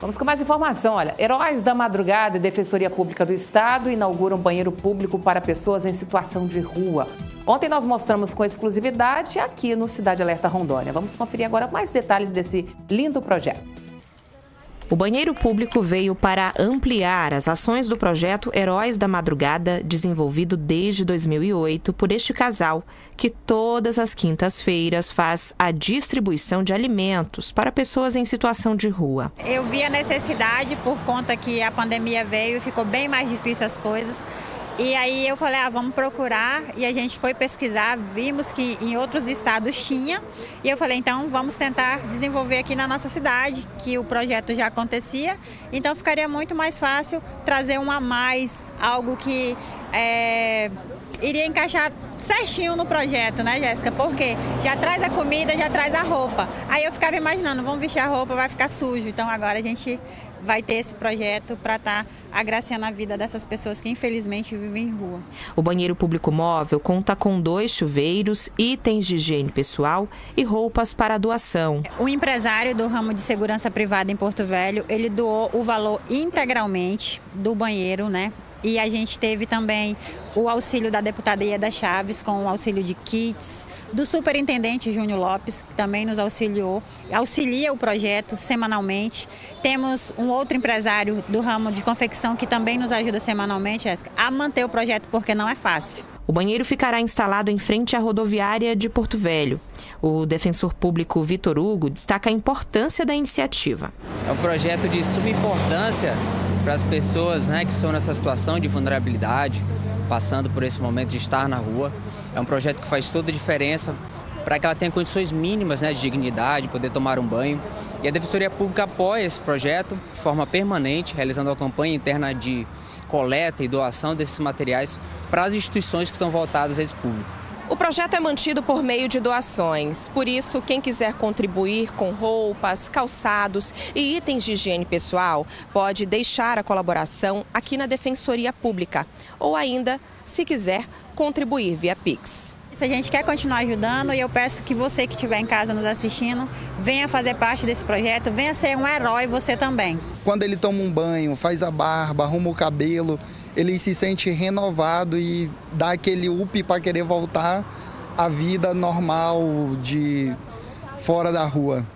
Vamos com mais informação, olha. Heróis da Madrugada e Defensoria Pública do Estado inauguram banheiro público para pessoas em situação de rua. Ontem nós mostramos com exclusividade aqui no Cidade Alerta Rondônia. Vamos conferir agora mais detalhes desse lindo projeto. O banheiro público veio para ampliar as ações do projeto Heróis da Madrugada, desenvolvido desde 2008 por este casal, que todas as quintas-feiras faz a distribuição de alimentos para pessoas em situação de rua. Eu vi a necessidade por conta que a pandemia veio e ficou bem mais difícil as coisas. E aí eu falei, vamos procurar, e a gente foi pesquisar, vimos que em outros estados tinha, e eu falei, então vamos tentar desenvolver aqui na nossa cidade, que o projeto já acontecia, então ficaria muito mais fácil trazer um a mais, algo que iria encaixar certinho no projeto, né, Jéssica? Porque já traz a comida, já traz a roupa. Aí eu ficava imaginando, vamos vestir a roupa, vai ficar sujo. Então agora a gente vai ter esse projeto para estar agraciando a vida dessas pessoas que infelizmente vivem em rua. O banheiro público móvel conta com 2 chuveiros, itens de higiene pessoal e roupas para doação. O empresário do ramo de segurança privada em Porto Velho, ele doou o valor integralmente do banheiro, né? E a gente teve também o auxílio da deputada Ieda Chaves, com o auxílio de kits, do superintendente Júnior Lopes, que também nos auxiliou, auxilia o projeto semanalmente. Temos um outro empresário do ramo de confecção que também nos ajuda semanalmente, Jéssica, a manter o projeto, porque não é fácil. O banheiro ficará instalado em frente à rodoviária de Porto Velho. O defensor público Vitor Hugo destaca a importância da iniciativa. É um projeto de suma importância para as pessoas, né, que estão nessa situação de vulnerabilidade, passando por esse momento de estar na rua. É um projeto que faz toda a diferença para que ela tenha condições mínimas, né, de dignidade, poder tomar um banho. E a Defensoria Pública apoia esse projeto de forma permanente, realizando uma campanha interna de coleta e doação desses materiais para as instituições que estão voltadas a esse público. O projeto é mantido por meio de doações, por isso quem quiser contribuir com roupas, calçados e itens de higiene pessoal pode deixar a colaboração aqui na Defensoria Pública ou ainda, se quiser, contribuir via Pix. Se a gente quer continuar ajudando, e eu peço que você que estiver em casa nos assistindo, venha fazer parte desse projeto, venha ser um herói você também. Quando ele toma um banho, faz a barba, arruma o cabelo, ele se sente renovado e dá aquele up para querer voltar à vida normal de fora da rua.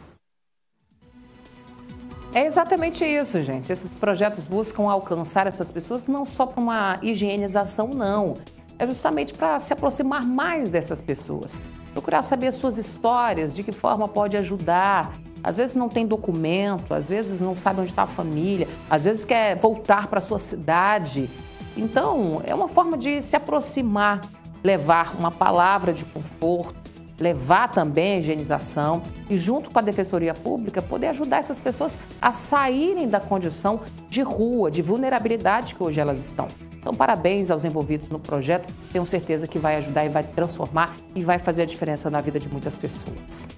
É exatamente isso, gente. Esses projetos buscam alcançar essas pessoas não só para uma higienização, não. É justamente para se aproximar mais dessas pessoas. Procurar saber suas histórias, de que forma pode ajudar. Às vezes não tem documento, às vezes não sabe onde está a família, às vezes quer voltar para a sua cidade. Então, é uma forma de se aproximar, levar uma palavra de conforto, levar também a higienização e, junto com a Defensoria Pública, poder ajudar essas pessoas a saírem da condição de rua, de vulnerabilidade que hoje elas estão. Então, parabéns aos envolvidos no projeto. Tenho certeza que vai ajudar e vai transformar e vai fazer a diferença na vida de muitas pessoas.